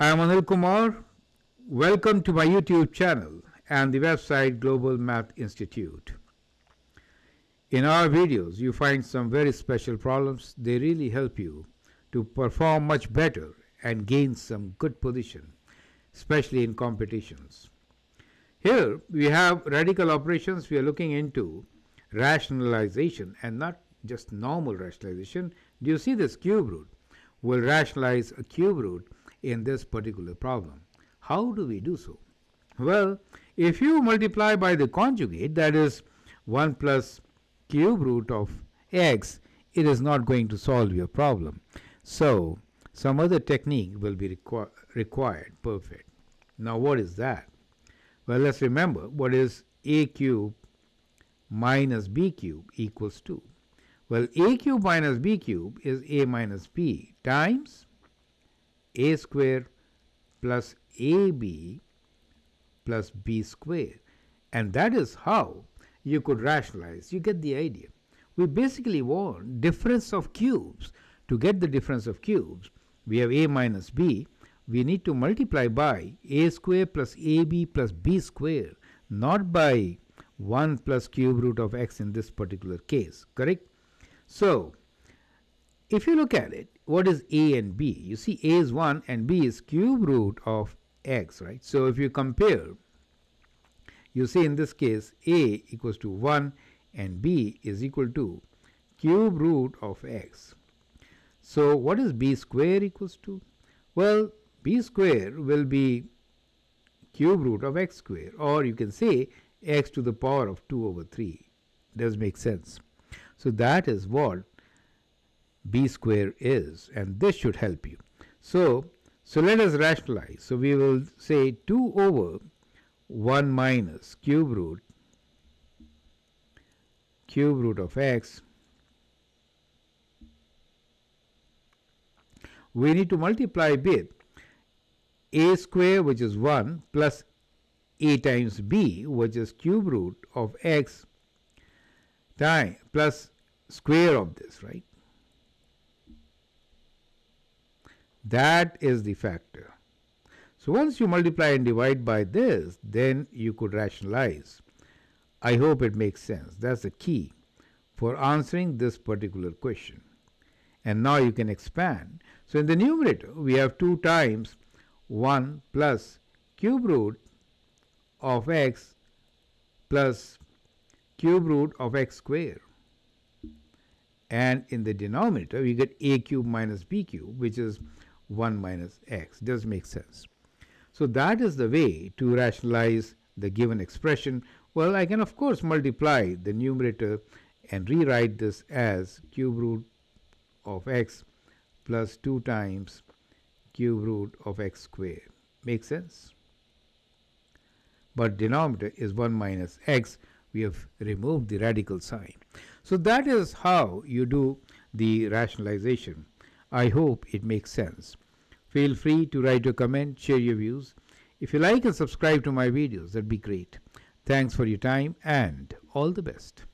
I am Anil Kumar. Welcome to my YouTube channel and the website Global Math Institute. In our videos, you find some very special problems. They really help you to perform much better and gain some good position, especially in competitions. Here we have radical operations. We are looking into rationalization and not just normal rationalization. Do you see this cube root? We'll rationalize a cube root in this particular problem. How do we do so? Well, if you multiply by the conjugate, that is 1 plus cube root of x, it is not going to solve your problem. So some other technique will be required. Perfect. Now what is that? Well, let's remember what is a cube minus b cube equals 2. Well, a cube minus b cube is a minus b times a square plus ab plus b square, and that is how you could rationalize. You get the idea. We basically want difference of cubes. To get the difference of cubes, we have a minus b. We need to multiply by a square plus ab plus b square, not by 1 plus cube root of x in this particular case, correct? So if you look at it, what is a and b? You see a is 1 and b is cube root of x, right? So if you compare, you see in this case a equals to 1 and b is equal to cube root of x. So what is b square equals to? Well, b square will be cube root of x square, or you can say x to the power of 2 over 3. Does make sense? So that is what b square is, and this should help you. So let us rationalize. So we will say 2 over 1 minus cube root of x. We need to multiply with a square, which is 1, plus a times b, which is cube root of x, plus square of this, right? That is the factor. So once you multiply and divide by this, then you could rationalize. I hope it makes sense. That's the key for answering this particular question. And now you can expand. So in the numerator, we have 2 times 1 plus cube root of x plus cube root of x square, and in the denominator we get a cube minus b cube, which is 1 minus x. Does make sense? So that is the way to rationalize the given expression. Well, I can of course multiply the numerator and rewrite this as cube root of x plus 2 times cube root of x square. Make sense? But denominator is 1 minus x. We have removed the radical sign. So that is how you do the rationalization. I hope it makes sense. Feel free to write your comment, share your views. If you like and subscribe to my videos, that'd be great. Thanks for your time and all the best.